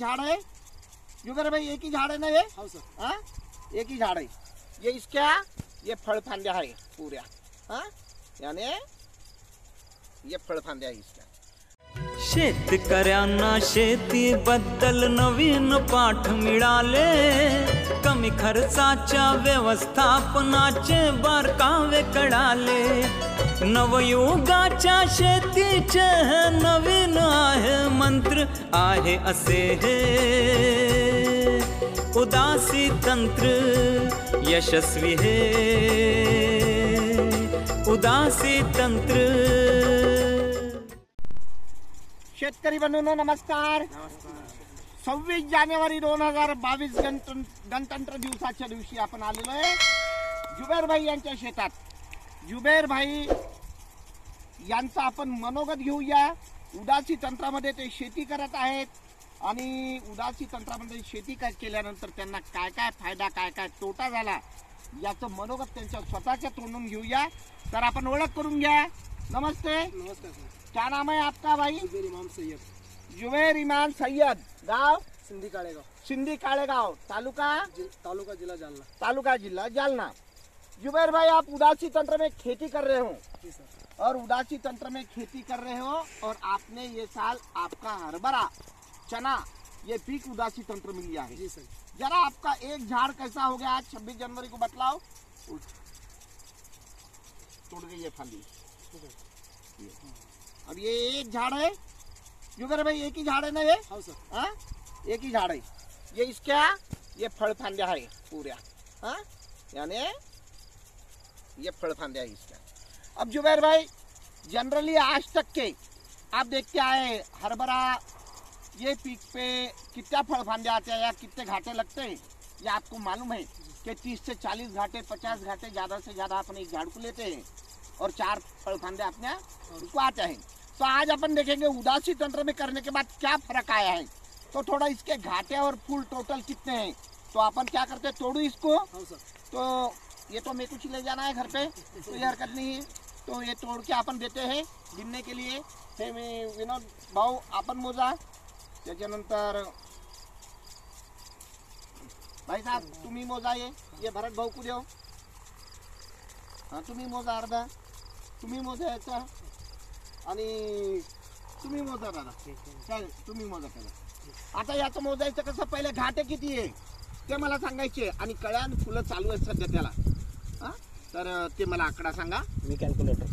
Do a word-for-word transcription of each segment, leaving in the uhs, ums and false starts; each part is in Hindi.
झाड़ है जुबेर भाई, एक ही झाड़ है ना ये? हाँ सर, हाँ एक ही झाड़ है ये। इसका ये फल फांद्या है पूरा, हाँ यानी ये फल फांद्या है इसका। शेत करना शेती बद्दल नवीन पाठ मिळाले, कमी खर्चाच्या व्यवस्थापनाचे बारकावे कळाले, नवयुगाच्या शेतीचे नवीन आहे मंत्र आहे असे हे उदासी तंत्र यशस्वी हे उदासी तंत्र। शेतकरी बंधूंनो नमस्कार। सव्वीस जानेवारी दोन हजार बावीस गणतंत्र गणतंत्र दिवसाच्या दिवशी आपण आलेलो आहे जुबेर भाई यांच्या शेतात। जुबेर भाई यांचा आपण मनोगत घेऊया। उदासी तंत्रामध्ये ते शेती करत आहेत आणि उदासी तंत्रामध्ये शेती केल्यानंतर त्यांना काय काय फायदा काय काय तोटा झाला याचं मनोगत त्यांच्या स्वतःच्या तोंडून घेऊया। तर आपण ओळख करून घ्या। नमस्ते नमस्ते सर। क्या नाम है आपका भाई? जुबेर इमान सैय्यद। जुबेर इमान सैय्यद, गाँव सिंधी काळेगाव। सिंधी काळेगाव, तालुका तालुका जिला जालना। तालुका जिला जालना। जुबेर भाई आप उदासी तंत्र में खेती कर रहे हो? जी सर। और उदासी तंत्र में खेती कर रहे हो और आपने ये साल आपका हरबरा चना ये पीक उदासी तंत्र में लिया है? जी सर। जरा आपका एक झाड़ कैसा हो गया आज छब्बीस जनवरी को बतलाओ। टूट गई ये फली। ये। अब ये एक झाड़ है जुबेर भाई, एक ही झाड़ है ना ये? हाँ सर, हाँ एक ही झाड़ है ये। इसका ये फल फांद्या है पूरा, हाँ यानी ये फल फांद्या है इसका। अब जुबेर भाई जनरली आज तक के आप देखते आए हरबरा ये पीक पे कितना फल फांद्या आते हैं या कितने घाटे लगते हैं या आपको मालूम है कि तीस से चालीस घाटे पचास घाटे ज़्यादा से ज़्यादा अपने एक झाड़ को लेते हैं और चार फल फांदे अपने उसको आते हैं। तो आज अपन देखेंगे उदासी तंत्र में करने के बाद क्या फर्क आया है। तो थोड़ा इसके घाटे और फूल टोटल कितने हैं तो अपन क्या करते हैं तोड़ू इसको। तो ये तो मैं कुछ ले जाना है घर पे, तो ये हरकत नहीं है। तो ये तोड़ के अपन देते हैं गिनने के लिए। फिर विनोद भाऊ अपन मोजा त्याच्यानंतर भाई साहब तुम्ही मोजा, ये ये भरत भाऊ को देऊ। हाँ तुम्ही मोजा अर्धा, तुम्ही मोजा याचा आणि तुम्ही मोजा दादा। चल तुम्ही मोजा करा। आता याचं मोजायचं कसं, पहिले घाटे किती आहे ते मला सांगायचे आणि कळ्यान फुलं चालू आहेत सध्या त्याला, हां तर ते मला आकडा सांगा। मी कॅल्क्युलेटर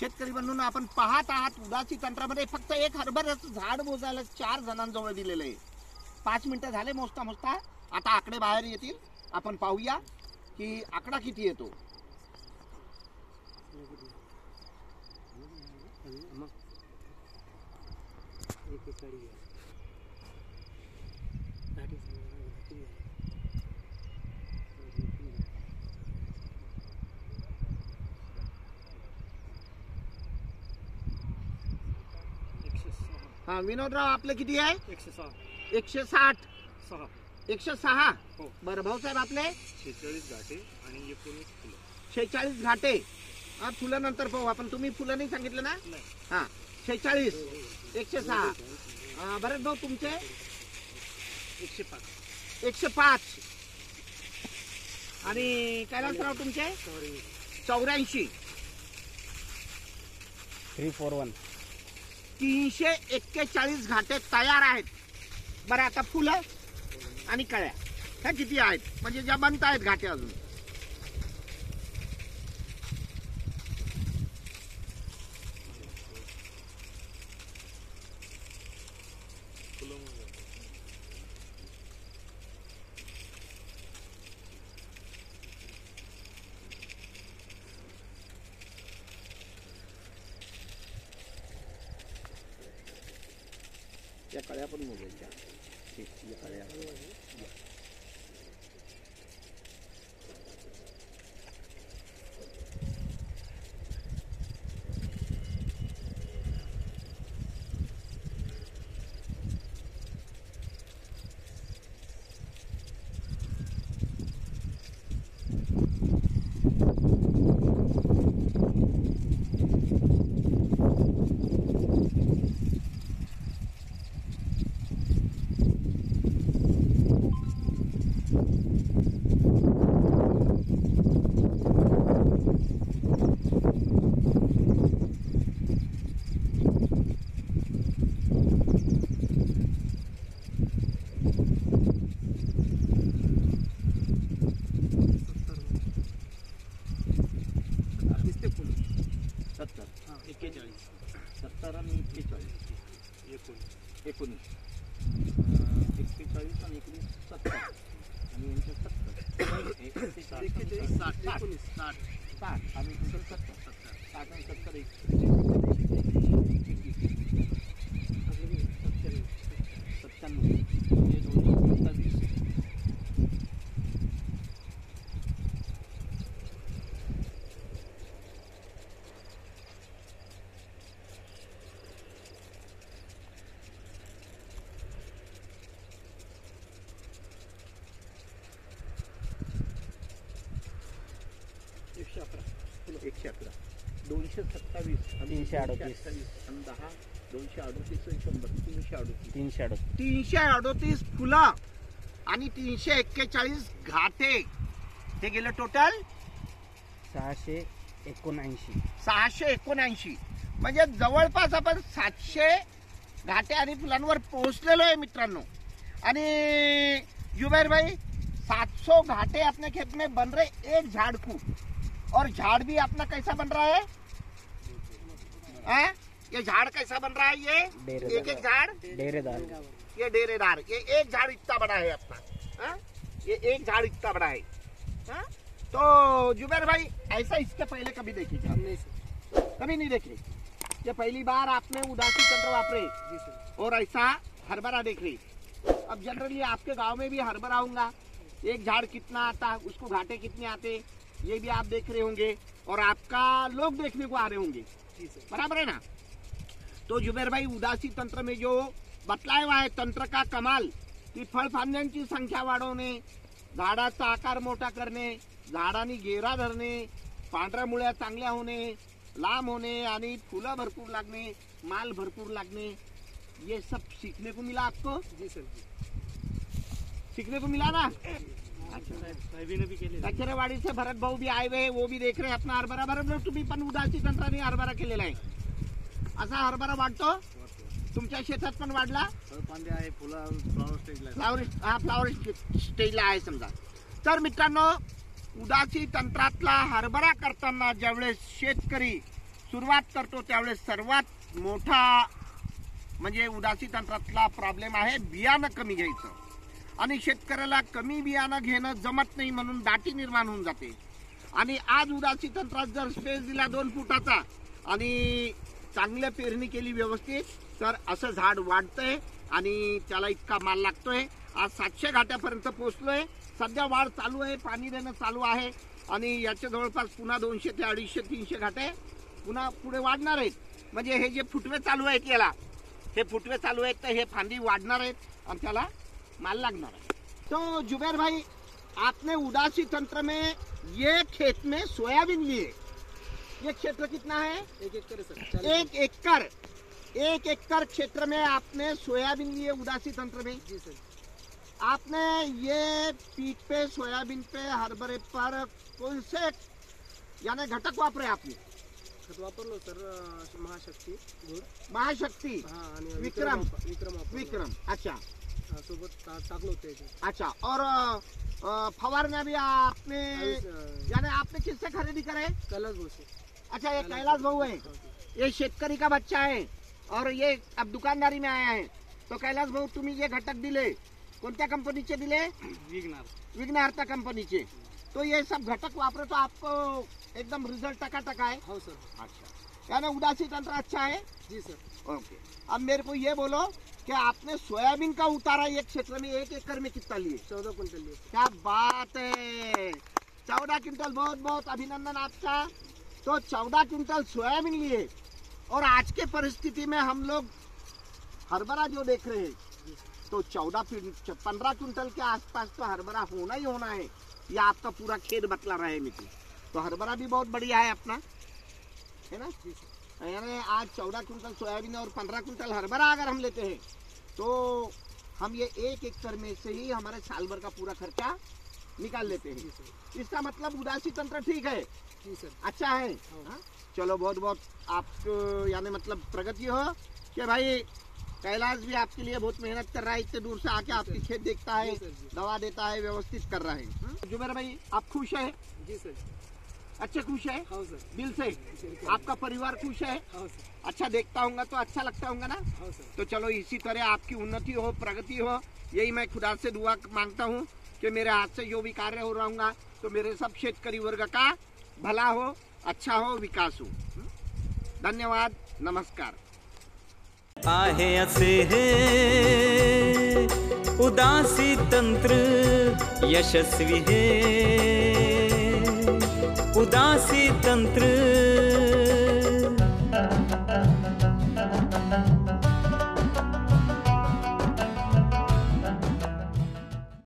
शेतकरी बंधूंना आपण पाहत आहात उदासी तंत्रामध्ये फक्त एक हरभऱ्याचं झाड मोजायला चार जणांजवळ दिलेलं आहे। पाच मिनिटं झाले मोजता मोजता, आता आकडे बाहेर येतील। आपण पाहूया की आकडा किती येतो। हाँ विनोदराव आपले किती आहे? एकशे साठ एकशे साठ एकशे सहा। बरं भाऊसाहेब आपले शेहेचाळीस घाटे आणि शेहेचाळीस घाटे। हा फुलं नंतर पाहू आपण, तुम्ही फुलं नाही सांगितलं ना? हां शेहेचाळीस एकशे सहा बरेच भाऊ तुमचे एकशे पाच एकशे पाच। आणि कैलाशराव तुमचे चौऱ्याऐंशी थ्री फोर वन तीनशे एक्केचाळीस घाटे तयार आहेत। बरं आता फुलं आणि कळ्या ह्या किती आहेत म्हणजे ज्या बनत आहेत घाटे अजून या कळ्या पण मोजायच्या. ठीक, या कळ्या एकशे अकरा, दोनशे सत्तावीस, तीनशे अडतीस, दहा, दोनशे अडतीस, शंभर, तीनशे अडतीस, तीनशे अडतीस, तीनशे अडतीस फुला आणि तीनशे एक्केचाळीस घाटे. ते गेलं टोटल सहाशे एकोणऐंशी. सहाशे एकोणऐंशी म्हणजे जवळपास आपण सातशे घाटे आणि फुलांवर पोहोचलेलो आहे मित्रांनो. आणि जुबेर भाई, सात सौ घाटे अपने खेत में बन रहे एक झाड़ को, और झाड़ भी अपना कैसा बन रहा है? आ? ये झाड़ कैसा बन रहा है? ये एक एक झाड़ डेरेदार, ये डेरेदार, ये एक झाड़ इतना बड़ा है अपना. आ? ये एक झाड़ इतना बड़ा है. आ? तो जुबेर भाई, ऐसा इसके पहले कभी देखी क्या? कभी नहीं देखी. ये पहली बार आपने उदासी तंत्र वापरे और ऐसा हरभरा देख रही. अब जनरली आपके गाँव में भी हरभरा होगा, एक झाड़ कितना आता, उसको घाटे कितने आते, ये भी आप देख रहे होंगे और आपका लोग देखने को आ रहे होंगे, बराबर है ना. तो जुबेर भाई, उदासी तंत्र में जो बतलाया हुआ है तंत्र का कमाल, की फळफांद्यांची संख्या वाढवणे, झाडाचा आकार मोठा करणे, झाडांनी घेरा धरणे, पांढऱ्या मुळ्या चांगल्या होणे, लांब होने आणि फुलं भरपूर लगने, माल भरपूर लगने, ये सब सीखने को मिला आपको? जी सर जी, सीखने को मिला ना. कचरेवाड़ी से भरत भाऊ भी आए हुए, वो भी देख रहे अपना हरभरा. बरोबर तुम्ही पण उदासी तंत्राने हरभरा केलेला आहे. असा हरभरा वाढतो तुमच्या शेतात पण वाढला. फ्लावर हा फ्लावर स्टेजला आहे समजा. तर मित्रांनो, उदासी तंत्रातला हरभरा करताना ज्यावेळेस शेतकरी सुरुवात करतो त्यावेळेस सर्वात मोठा म्हणजे उदासी तंत्रातला प्रॉब्लेम आहे बियाणं कमी घ्यायचं. आणि शेतकऱ्याला कमी बियाणं घेणं जमत नाही म्हणून दाटी निर्माण होऊन जाते. आणि आज उदासी तंत्रात जर स्पेस दिला दोन फुटाचा आणि चांगल्या पेरणी केली व्यवस्थित, तर असं झाड वाढतंय आणि त्याला इतका माल लागतोय. आज सातशे घाट्यापर्यंत पोहोचलोय. सध्या वाढ चालू आहे, पाणी देणं चालू आहे आणि याचे जवळपास पुन्हा दोनशे ते अडीचशे तीनशे घाटे पुन्हा पुढे वाढणार आहेत. म्हणजे हे जे फुटवे चालू आहेत याला, हे फुटवे चालू आहेत, तर हे फांदी वाढणार आहेत आणि त्याला माल लगना है. तो जुबेर भाई, आपने उदासी तंत्र में ये खेत में सोयाबीन लिए, ये क्षेत्र कितना है? एक एकड़ सर. एक एकड़ एक एकड़ क्षेत्र में आपने सोयाबीन लिए उदासी तंत्र में. जी सर. आपने ये पीक पे, सोयाबीन पे, हरबरे पर कौन से यानी घटक वापरे आपने? वापरलो सर महाशक्ति, महाशक्ति विक्रम विक्रम विक्रम अच्छा सोबत. अच्छा, और फवारना भी आपने यानी आपने किससे खरीदी करे? कैलाश भाऊ से. अच्छा, ये कैलाश भाऊ है, ये शेतकरी का बच्चा है और ये अब दुकानदारी में आया है. तो कैलाश भाऊ, तुम्हें ये घटक दिले कोणत्या कंपनीचे दिले? विघ्नार्थ विघ्नार्थ कंपनीचे. तो ये सब घटक वापरे तो आपको एकदम रिजल्ट टका टका है. हो सर. अच्छा, यानी उदासी तंत्र अच्छा है. जी सर. ओके, अब मेरे को ये बोलो कि आपने सोयाबीन का उतारा एक क्षेत्र में, एक एकड़ में कितना लिए? चौदह क्विंटल लिए। क्या बात है, चौदह क्विंटल, बहुत बहुत अभिनंदन आपका। तो चौदह क्विंटल सोयाबीन लिए, और आज के परिस्थिति में हम लोग हरबरा जो देख रहे हैं तो चौदह पंद्रह क्विंटल के आसपास तो हरबरा होना ही होना है। यह आपका पूरा खेत बतला रहा है मित्र, तो हरबरा भी बहुत बढ़िया है अपना, है ना। यानी आज चौदह क्विंटल सोयाबीन और पंद्रह क्विंटल हरबरा अगर हम लेते हैं तो हम ये एक एकड़ में से ही हमारे साल भर का पूरा खर्चा निकाल लेते हैं। इसका मतलब उदासी तंत्र ठीक है, अच्छा है। चलो बहुत बहुत आप यानी मतलब प्रगति हो कि भाई कैलाश भी आपके लिए बहुत मेहनत कर रहा है, इतने दूर से आके आपके खेत देखता है, दवा देता है, व्यवस्थित कर रहा है। जुबेर भाई आप खुश हैं? जी सर। अच्छा खुश है? हाँ सर। दिल से? आपका परिवार खुश है? हाँ सर। अच्छा देखता होगा तो अच्छा लगता होगा ना? हाँ सर। तो चलो इसी तरह आपकी उन्नति हो, प्रगति हो, यही मैं खुदा से दुआ मांगता हूँ कि मेरे हाथ से जो भी कार्य हो रहा होगा तो मेरे सब शेतकारी वर्ग का भला हो, अच्छा हो, विकास हो। धन्यवाद, नमस्कार। आहे असे है उदासी तंत्र यशस्वी है, उदासी तंत्र